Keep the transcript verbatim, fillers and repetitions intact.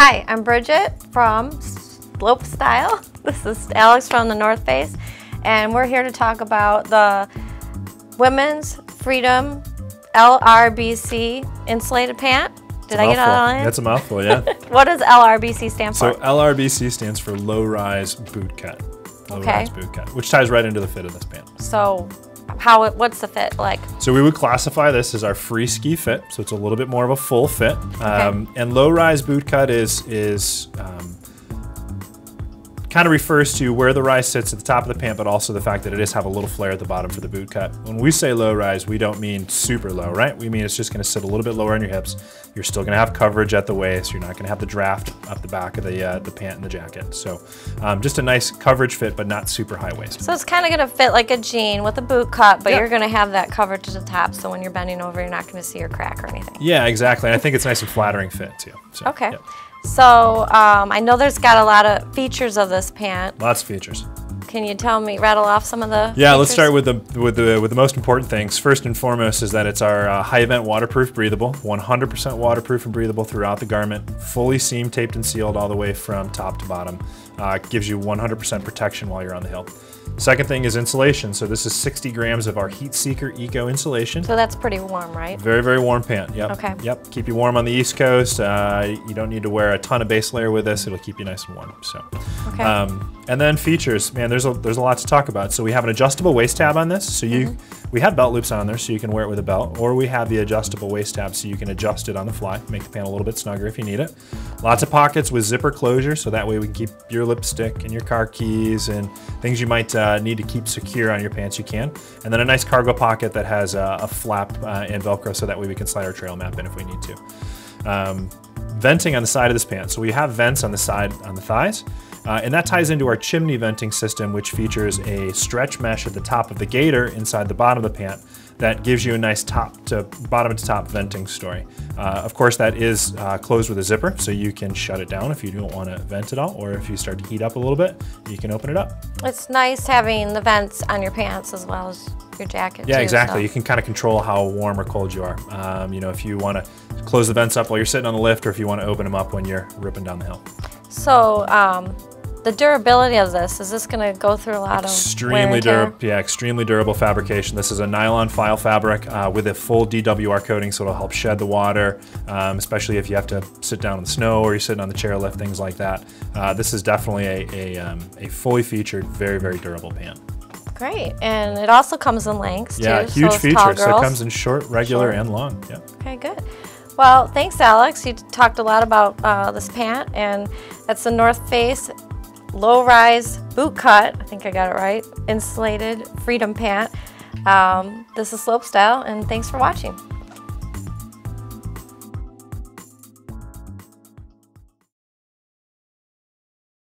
Hi, I'm Bridget from Slope Style. This is Alex from The North Face, and we're here to talk about the Women's Freedom L R B C insulated pant. Did I get it all in? That's a mouthful, yeah. What does L R B C stand for? So L R B C stands for low-rise boot cut. Low-rise boot cut, which ties right into the fit of this pant. So how? It, what's the fit like? So we would classify this as our free ski fit. So it's a little bit more of a full fit. Um, okay. And low-rise boot cut is is um, kind of refers to where the rise sits at the top of the pant, but also the fact that it does have a little flare at the bottom for the boot cut. When we say low rise, we don't mean super low, right? We mean it's just gonna sit a little bit lower on your hips. You're still gonna have coverage at the waist. You're not gonna have the draft up the back of the, uh, the pant and the jacket. So um, just a nice coverage fit, but not super high waist. So it's kind of gonna fit like a jean with a boot cut, but yeah, you're gonna have that coverage to the top. So when you're bending over, you're not gonna see your crack or anything. Yeah, exactly. And I think it's nice and flattering fit too. So, okay. Yeah. So um, I know there's got a lot of features of this pant. Lots of features. Can you tell me, rattle off some of the? Yeah, features? Let's start with the with the with the most important things. First and foremost is that it's our uh, HyVent waterproof, breathable, one hundred percent waterproof and breathable throughout the garment, fully seam taped and sealed all the way from top to bottom. Uh, gives you one hundred percent protection while you're on the hill. Second thing is insulation. So this is sixty grams of our Heat Seeker Eco insulation. So that's pretty warm, right? Very, very warm pant. Yep. Okay. Yep. Keep you warm on the East Coast. Uh, you don't need to wear a ton of base layer with this. It'll keep you nice and warm. So. Okay. Um, and then features, man. There's a there's a lot to talk about. So we have an adjustable waist tab on this. So you mm-hmm. we have belt loops on there, so you can wear it with a belt, or we have the adjustable waist tab, so you can adjust it on the fly, make the pant a little bit snugger if you need it. Lots of pockets with zipper closure, so that way we can keep your lipstick and your car keys and things you might uh, need to keep secure on your pants, you can. And then a nice cargo pocket that has uh, a flap uh, and Velcro, so that way we can slide our trail map in if we need to. Um, venting on the side of this pant. So we have vents on the side, on the thighs, uh, and that ties into our chimney venting system, which features a stretch mesh at the top of the gaiter inside the bottom of the pant that gives you a nice top to bottom to top venting story. Uh, of course, that is uh, closed with a zipper, so you can shut it down if you don't want to vent at all, or if you start to heat up a little bit, you can open it up. It's nice having the vents on your pants as well as your jacket. Yeah, too, exactly. So you can kind of control how warm or cold you are. Um, you know, if you want to close the vents up while you're sitting on the lift, or if you want to open them up when you're ripping down the hill. So um, the durability of this, is this going to go through a lot extremely of wear and tear? Yeah, extremely durable fabrication. This is a nylon file fabric uh, with a full D W R coating, so it'll help shed the water, um, especially if you have to sit down in the snow or you're sitting on the chairlift, things like that. Uh, this is definitely a, a, um, a fully featured, very, very durable pant. Great, and it also comes in lengths too. Yeah, huge feature, so it comes in short, regular, and long. Yeah. Okay, good. Well, thanks, Alex. You talked a lot about uh, this pant, and that's the North Face low-rise boot cut. I think I got it right. Insulated Freedom Pant. Um, this is Slope Style, and thanks for watching.